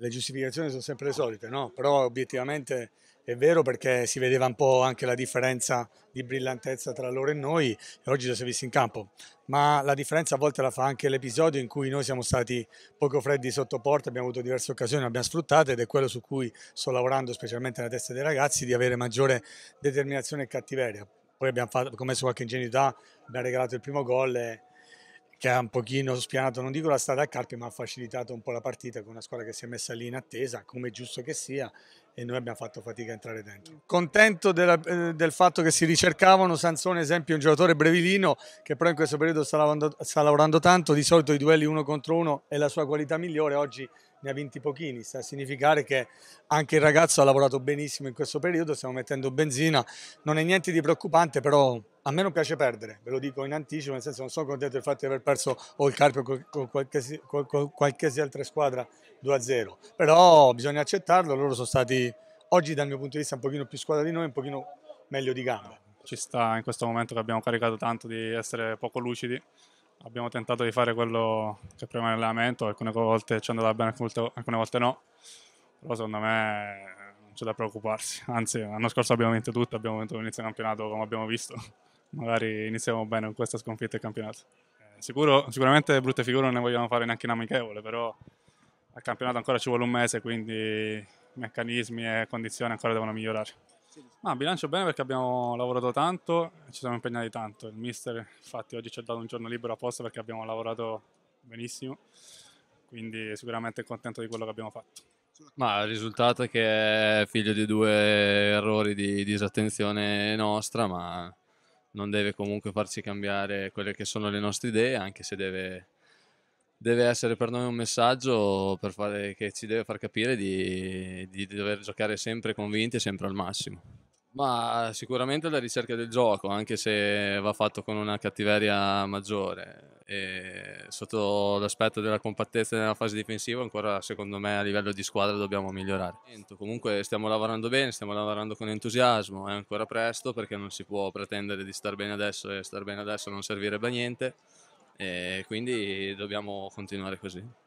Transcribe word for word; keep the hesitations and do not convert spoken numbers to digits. le giustificazioni sono sempre le solite, no? Però obiettivamente è vero, perché si vedeva un po' anche la differenza di brillantezza tra loro e noi, e oggi lo si è visto in campo. Ma la differenza a volte la fa anche l'episodio in cui noi siamo stati poco freddi sotto porta, abbiamo avuto diverse occasioni, abbiamo sfruttate, ed è quello su cui sto lavorando, specialmente nella testa dei ragazzi, di avere maggiore determinazione e cattiveria. Poi abbiamo fatto, commesso qualche ingenuità, abbiamo regalato il primo gol e, che ha un pochino spianato, non dico la strada a Carpi, ma ha facilitato un po' la partita, con una squadra che si è messa lì in attesa, come è giusto che sia, e noi abbiamo fatto fatica a entrare dentro. Contento della, del fatto che si ricercavano. Sansone, esempio, un giocatore brevilino che però in questo periodo sta lavorando, sta lavorando tanto. Di solito i duelli uno contro uno è la sua qualità migliore, oggi ne ha vinti pochini, sta a significare che anche il ragazzo ha lavorato benissimo in questo periodo, stiamo mettendo benzina, non è niente di preoccupante, però a me non piace perdere, ve lo dico in anticipo, nel senso non sono contento del fatto di aver perso o il Carpi o con qualsiasi, qualsiasi altra squadra due a zero, però bisogna accettarlo, loro sono stati oggi dal mio punto di vista un pochino più squadra di noi, un pochino meglio di gambe. Ci sta in questo momento che abbiamo caricato tanto di essere poco lucidi, abbiamo tentato di fare quello che prima nell'allenamento, alcune volte ci è andata bene, alcune volte no, però secondo me non c'è da preoccuparsi, anzi l'anno scorso abbiamo vinto tutto, abbiamo vinto l'inizio campionato come abbiamo visto. Magari iniziamo bene con questa sconfitta del campionato. Eh, sicuro, sicuramente brutte figure non ne vogliamo fare neanche in amichevole, però al campionato ancora ci vuole un mese, quindi meccanismi e condizioni ancora devono migliorare. Ma bilancio bene, perché abbiamo lavorato tanto e ci siamo impegnati tanto. Il mister infatti oggi ci ha dato un giorno libero apposta perché abbiamo lavorato benissimo, quindi sicuramente contento di quello che abbiamo fatto. Ma il risultato è che è figlio di due errori di disattenzione nostra, ma non deve comunque farci cambiare quelle che sono le nostre idee, anche se deve, deve essere per noi un messaggio per fare, che ci deve far capire di, di dover giocare sempre convinti e sempre al massimo. Ma sicuramente la ricerca del gioco, anche se va fatto con una cattiveria maggiore, e sotto l'aspetto della compattezza nella fase difensiva ancora secondo me a livello di squadra dobbiamo migliorare. Comunque stiamo lavorando bene, stiamo lavorando con entusiasmo, è ancora presto perché non si può pretendere di star bene adesso e star bene adesso non servirebbe a niente, e quindi dobbiamo continuare così.